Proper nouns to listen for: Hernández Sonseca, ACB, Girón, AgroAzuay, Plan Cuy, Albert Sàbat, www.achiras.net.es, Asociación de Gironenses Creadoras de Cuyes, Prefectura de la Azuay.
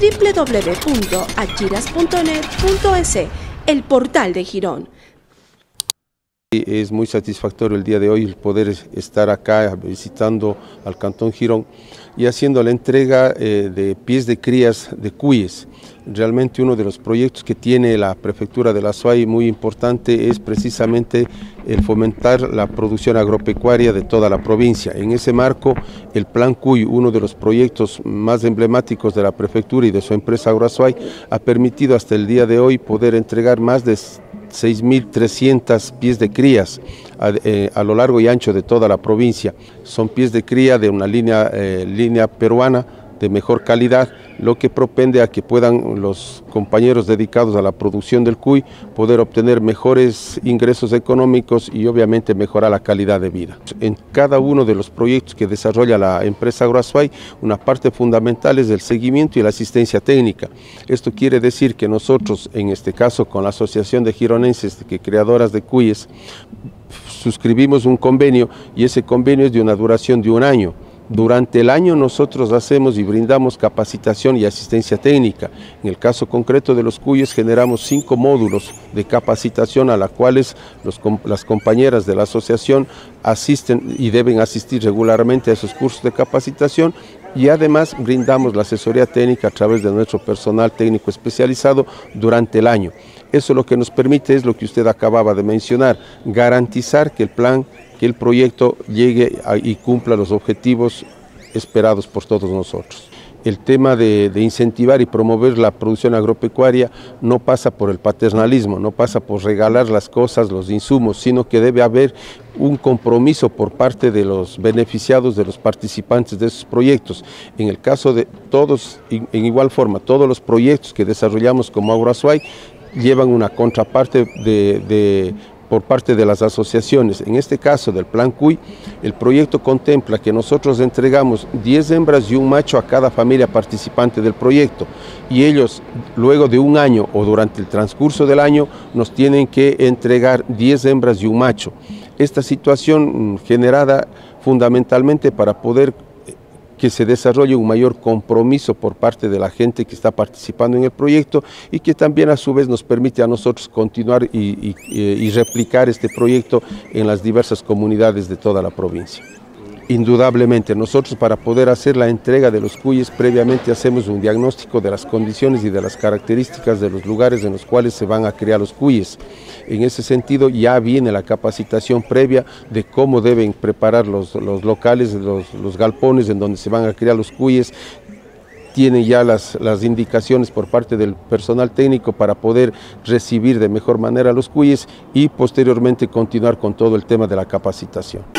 www.achiras.net.es, el portal de Girón. Es muy satisfactorio el día de hoy el poder estar acá visitando al Cantón Girón y haciendo la entrega de pies de crías de cuyes. Realmente uno de los proyectos que tiene la Prefectura de la Azuay muy importante es precisamente el fomentar la producción agropecuaria de toda la provincia. En ese marco, el Plan Cuy, uno de los proyectos más emblemáticos de la Prefectura y de su empresa AgroAzuay, ha permitido hasta el día de hoy poder entregar más de 6.300 pies de crías a lo largo y ancho de toda la provincia. Son pies de cría de una línea peruana de mejor calidad, lo que propende a que puedan los compañeros dedicados a la producción del cuy poder obtener mejores ingresos económicos y obviamente mejorar la calidad de vida. En cada uno de los proyectos que desarrolla la empresa AgroAzuay, una parte fundamental es el seguimiento y la asistencia técnica. Esto quiere decir que nosotros, en este caso con la Asociación de Gironenses Creadoras de Cuyes, suscribimos un convenio y ese convenio es de una duración de un año. Durante el año nosotros hacemos y brindamos capacitación y asistencia técnica. En el caso concreto de los cuyes generamos 5 módulos de capacitación a las cuales las compañeras de la asociación asisten y deben asistir regularmente a esos cursos de capacitación, y además brindamos la asesoría técnica a través de nuestro personal técnico especializado durante el año. Eso lo que nos permite es lo que usted acababa de mencionar, garantizar que el proyecto llegue y cumpla los objetivos esperados por todos nosotros. El tema de incentivar y promover la producción agropecuaria no pasa por el paternalismo, no pasa por regalar las cosas, los insumos, sino que debe haber un compromiso por parte de los beneficiados, de los participantes de esos proyectos. En el caso de todos, en igual forma, todos los proyectos que desarrollamos como AgroAzuay llevan una contraparte por parte de las asociaciones. En este caso del Plan Cuy, el proyecto contempla que nosotros entregamos 10 hembras y un macho a cada familia participante del proyecto, y ellos luego de un año o durante el transcurso del año nos tienen que entregar 10 hembras y un macho. Esta situación generada fundamentalmente para poder que se desarrolle un mayor compromiso por parte de la gente que está participando en el proyecto y que también a su vez nos permite a nosotros continuar y replicar este proyecto en las diversas comunidades de toda la provincia. Indudablemente, nosotros para poder hacer la entrega de los cuyes previamente hacemos un diagnóstico de las condiciones y de las características de los lugares en los cuales se van a criar los cuyes. En ese sentido ya viene la capacitación previa de cómo deben preparar los locales, los galpones en donde se van a criar los cuyes. Tienen ya las indicaciones por parte del personal técnico para poder recibir de mejor manera los cuyes y posteriormente continuar con todo el tema de la capacitación.